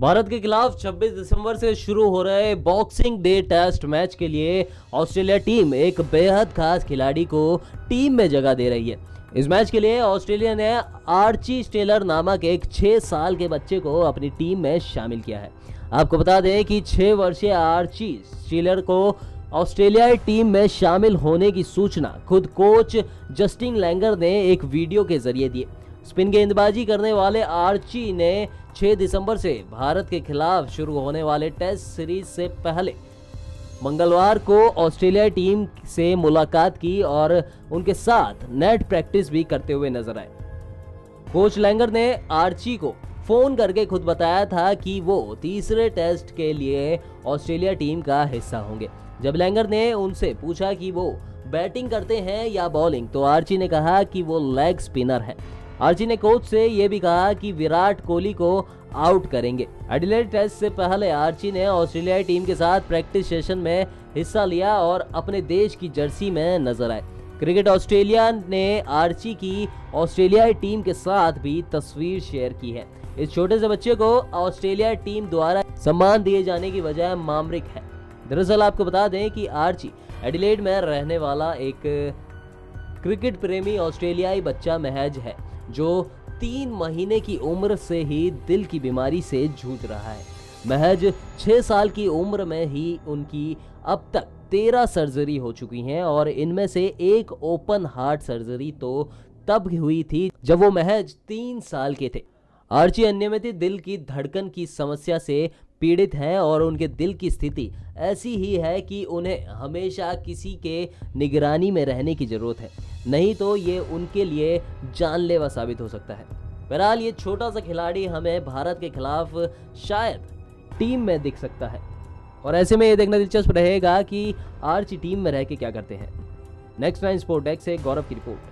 भारत के खिलाफ 26 दिसंबर से शुरू हो रहे बॉक्सिंग डे टेस्ट मैच के लिए ऑस्ट्रेलिया टीम एक बेहद खास खिलाड़ी को टीम में जगह दे रही है। इस मैच के लिए ऑस्ट्रेलिया ने आर्ची स्टेलर नामक एक 6 साल के बच्चे को अपनी टीम में शामिल किया है। आपको बता दें कि 6 वर्षीय आर्ची स्टेलर को ऑस्ट्रेलियाई टीम में शामिल होने की सूचना खुद कोच जस्टिन लैंगर ने एक वीडियो के जरिए दी। स्पिन गेंदबाजी करने वाले आर्ची ने 6 दिसंबर से भारत के खिलाफ शुरू होने वाले टेस्ट सीरीज से पहले मंगलवार को ऑस्ट्रेलियाई टीम से मुलाकात की और उनके साथ नेट प्रैक्टिस भी करते हुए नजर आए। कोच लैंगर ने आर्ची को फोन करके खुद बताया था कि वो तीसरे टेस्ट के लिए ऑस्ट्रेलिया टीम का हिस्सा होंगे। जब लैंगर ने उनसे पूछा कि वो बैटिंग करते हैं या बॉलिंग, तो आर्ची ने कहा कि वो लेग स्पिनर है। आर्ची ने कोच से यह भी कहा कि विराट कोहली को आउट करेंगे। एडिलेड टेस्ट से पहले आर्ची ने ऑस्ट्रेलियाई टीम के साथ प्रैक्टिस सेशन में हिस्सा लिया और अपने देश की जर्सी में नजर आए। क्रिकेट ऑस्ट्रेलिया ने आर्ची की ऑस्ट्रेलियाई टीम के साथ भी तस्वीर शेयर की है। इस छोटे से बच्चे को ऑस्ट्रेलियाई टीम द्वारा सम्मान दिए जाने की वजह मामरिक है। दरअसल आपको बता दें कि आर्ची एडिलेड में रहने वाला एक क्रिकेट प्रेमी ऑस्ट्रेलियाई बच्चा महज है जो 3 महीने की उम्र से ही दिल की बीमारी से जूझ रहा है। महज 6 साल की उम्र में ही उनकी अब तक 13 सर्जरी हो चुकी हैं और इनमें से एक ओपन हार्ट सर्जरी तो तब हुई थी जब वो महज 3 साल के थे। आर्ची अनियमित दिल की धड़कन की समस्या से पीड़ित हैं और उनके दिल की स्थिति ऐसी ही है कि उन्हें हमेशा किसी के निगरानी में रहने की ज़रूरत है, नहीं तो ये उनके लिए जानलेवा साबित हो सकता है। बहरहाल ये छोटा सा खिलाड़ी हमें भारत के खिलाफ शायद टीम में दिख सकता है और ऐसे में ये देखना दिलचस्प रहेगा कि आर्ची टीम में रह के क्या करते हैं। नेक्स्ट 9 स्पोर्ट्स से गौरव की रिपोर्ट।